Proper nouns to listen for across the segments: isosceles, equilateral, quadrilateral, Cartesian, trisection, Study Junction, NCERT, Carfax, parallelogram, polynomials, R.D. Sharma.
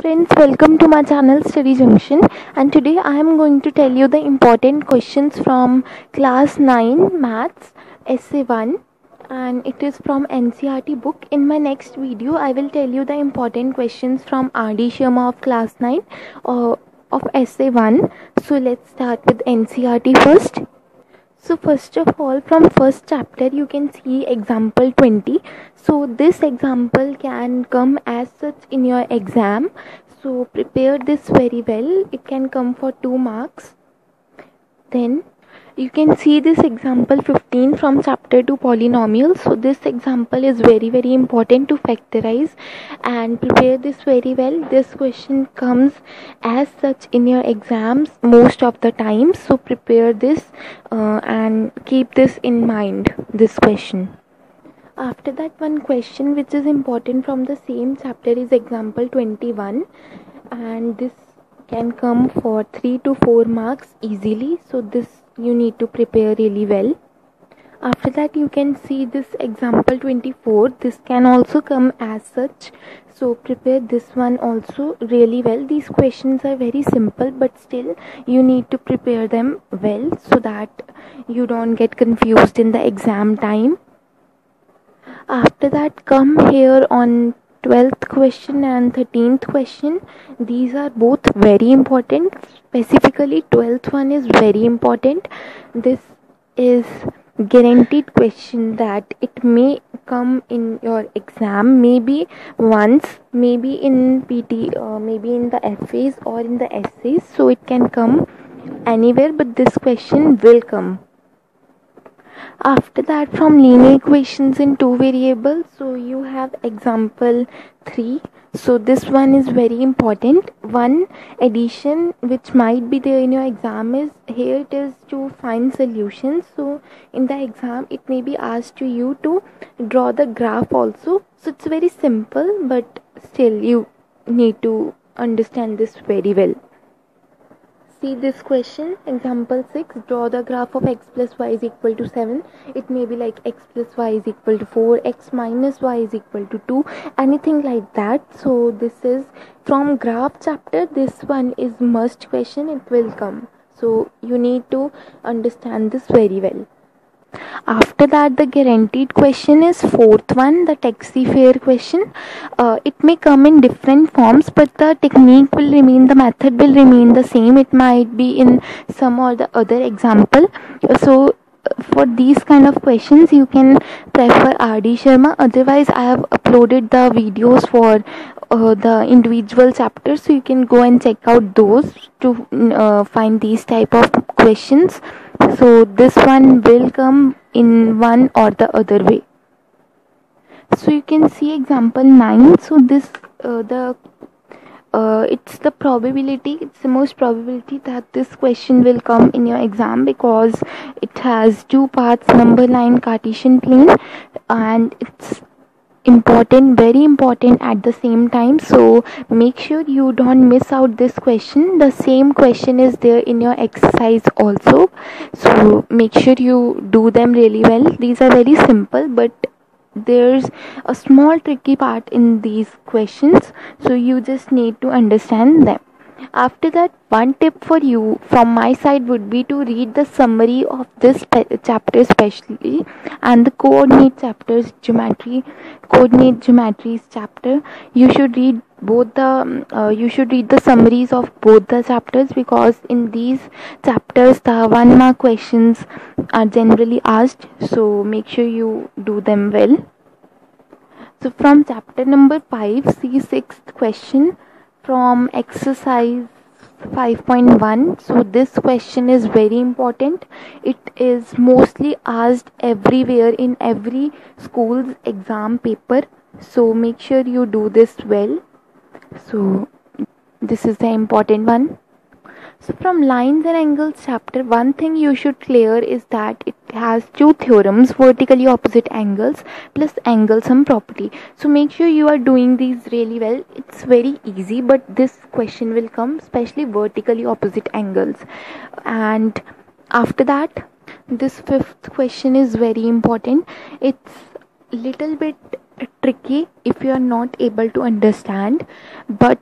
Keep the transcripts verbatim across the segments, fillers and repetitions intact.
Friends, welcome to my channel Study Junction, and today I am going to tell you the important questions from class nine maths essay one, and it is from N C E R T book. In my next video I will tell you the important questions from R D Sharma of class nine uh, of essay one. So let's start with N C E R T first. So first of all, from first chapter you can see example twenty. So this example can come as such in your exam. So prepare this very well. It can come for two marks. Then you can see this example fifteen from chapter two polynomials. So this example is very very important to factorize, and prepare this very well. This question comes as such in your exams most of the time. So prepare this uh, and keep this in mind, this question. After that, one question which is important from the same chapter is example twenty-one, and this can come for three to four marks easily. So this you need to prepare really well. After that, you can see this example twenty-four. This can also come as such. So prepare this one also really well. These questions are very simple, but still you need to prepare them well so that you don't get confused in the exam time. After that, come here on twelfth question and thirteenth question. These are both very important. Specifically, twelfth one is very important. This is guaranteed question that it may come in your exam, maybe once, maybe in P T, uh, maybe in the F As or in the essays. So it can come anywhere, but this question will come. After that, from linear equations in two variables, so you have example three. So this one is very important. One addition which might be there in your exam is, here it is to find solutions. So in the exam it may be asked to you to draw the graph also. So it's very simple, but still you need to understand this very well. See this question, example six, draw the graph of x plus y is equal to seven. It may be like x plus y is equal to four, x minus y is equal to two, anything like that. So this is from graph chapter. This one is must question, it will come. So you need to understand this very well. After that, the guaranteed question is fourth one, the taxi fare question. Uh, it may come in different forms, but the technique will remain, the method will remain the same. It might be in some or the other example. So for these kind of questions you can prefer R D Sharma. Otherwise, I have uploaded the videos for uh, the individual chapters, so you can go and check out those to uh, find these type of questions. So this one will come in one or the other way. So you can see example nine. So this uh, the uh, it's the probability, it's the most probability that this question will come in your exam, because it has two parts, number line, Cartesian plane, and it's important, very important at the same time. So make sure you don't miss out this question. The same question is there in your exercise also, so make sure you do them really well. These are very simple, but there's a small tricky part in these questions, so you just need to understand them. After that, one tip for you from my side would be to read the summary of this chapter especially, and the coordinate chapters, geometry, coordinate geometries chapter. You should read both the uh, you should read the summaries of both the chapters, because in these chapters the one mark questions are generally asked. So make sure you do them well. So from chapter number five, see sixth question from exercise five point one. So this question is very important. It is mostly asked everywhere in every school's exam paper, so make sure you do this well. So this is the important one. So from lines and angles chapter, one thing you should clear is that it has two theorems, vertically opposite angles plus angle sum property. So make sure you are doing these really well. It's very easy, but this question will come, especially vertically opposite angles. And after that, this fifth question is very important. It's little bit tricky if you are not able to understand, but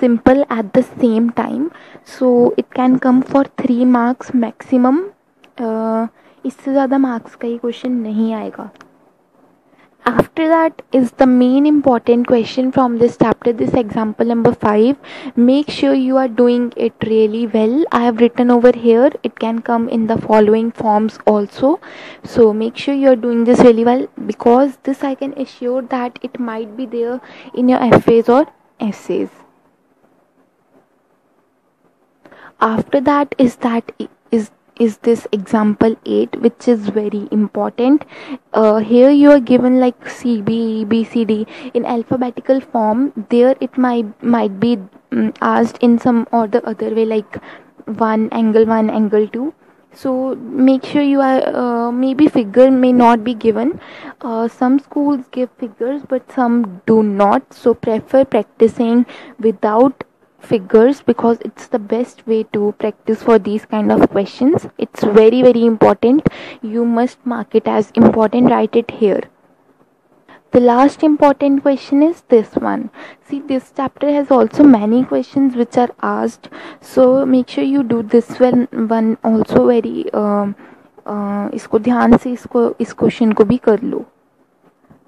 simple at the same time, so it can come for three marks maximum. uh, इससे ज़्यादा marks का ये question नहीं आएगा. After that is the main important question from this chapter, this example number five. Make sure you are doing it really well. I have written over here. It can come in the following forms also. So make sure you are doing this really well, because this I can assure that it might be there in your F As or essays. After that is that is is this example eight, which is very important. Uh, here you are given like C, B, B, C, D in alphabetical form. There it might might be um, asked in some or the other way, like one angle one angle two. So make sure you are uh, maybe figure may not be given. Uh, some schools give figures but some do not, so prefer practicing without figures, because it's the best way to practice for these kind of questions. It's very very important. You must mark it as important. Write it here. The last important question is this one. See, this chapter has also many questions which are asked, so make sure you do this one one also very uh, uh, isko dhyan se isko is question ko bhi kar lo.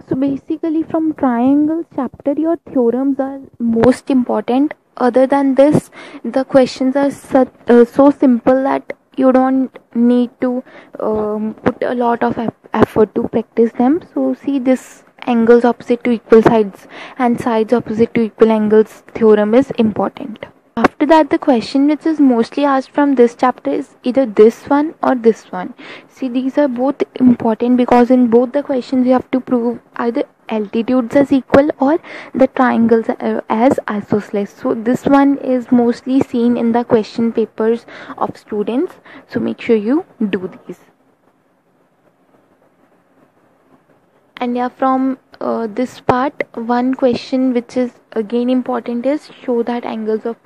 So basically from triangle chapter your theorems are most important. Other than this, the questions are such, uh, so simple that you don't need to um, put a lot of effort to practice them. So see, this angles opposite to equal sides and sides opposite to equal angles theorem is important. After that, the question which is mostly asked from this chapter is either this one or this one. See, these are both important because in both the questions you have to prove either altitudes as equal or the triangles as isosceles. So this one is mostly seen in the question papers of students, so make sure you do these. And yeah, from uh, this part, one question which is again important is show that angles of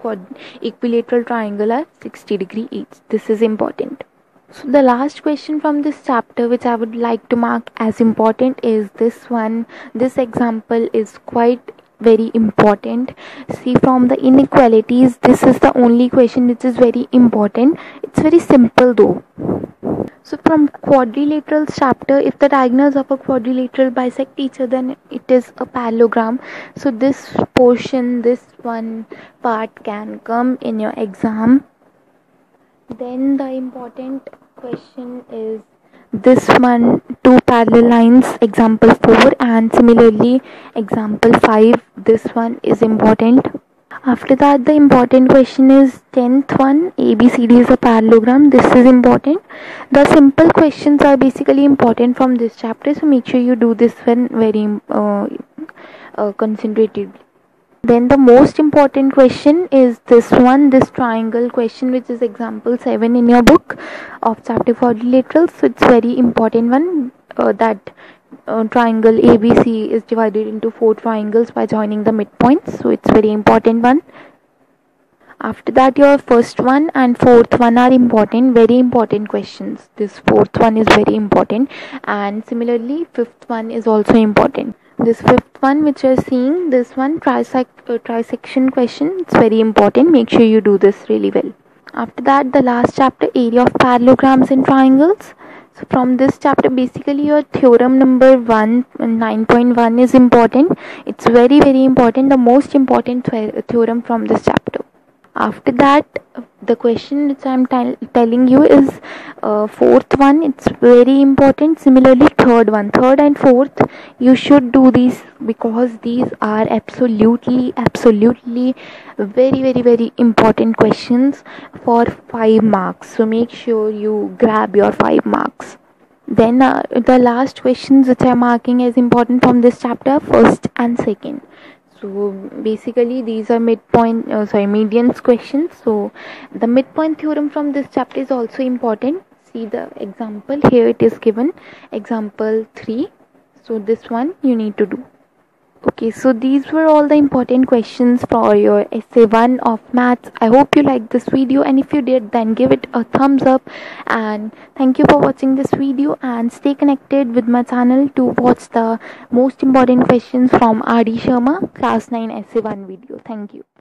equilateral triangle are sixty degrees each. This is important. So the last question from this chapter which I would like to mark as important is this one. This example is quite very important. See, from the inequalities, this is the only question which is very important. It's very simple though. So from quadrilateral chapter, if the diagonals of a quadrilateral bisect each other, then it is a parallelogram. So this portion, this one part can come in your exam. Then the important question is this one, two parallel lines, example four, and similarly example five. This one is important. After that, the important question is tenth one, A B C D is a parallelogram. This is important. The simple questions are basically important from this chapter, so make sure you do this one very uh, uh, concentratedly. Then the most important question is this one, this triangle question, which is example seven in your book of chapter quadrilateral. So it's very important one, uh, that uh, triangle A B C is divided into four triangles by joining the midpoints. So it's very important one. After that, your first one and fourth one are important, very important questions. This fourth one is very important, and similarly fifth one is also important. This fifth one which you are seeing, this one trisect, uh, trisection question, it's very important. Make sure you do this really well. After that, the last chapter, area of parallelograms and triangles. So from this chapter, basically your theorem number one, nine point one is important. It's very very important, the most important theorem from this chapter. After that, the question which I am telling you is uh, fourth one. It's very important. Similarly, third one. Third and fourth, you should do these, because these are absolutely, absolutely very, very, very important questions for five marks. So make sure you grab your five marks. Then uh, the last questions which I am marking as important from this chapter are first and second. So basically these are midpoint uh, sorry medians questions. So the midpoint theorem from this chapter is also important. See the example here, it is given example three. So this one you need to do. Okay, so these were all the important questions for your essay one of maths. I hope you liked this video, and if you did, then give it a thumbs up, and thank you for watching this video, and stay connected with my channel to watch the most important questions from R D Sharma class nine essay one video. Thank you.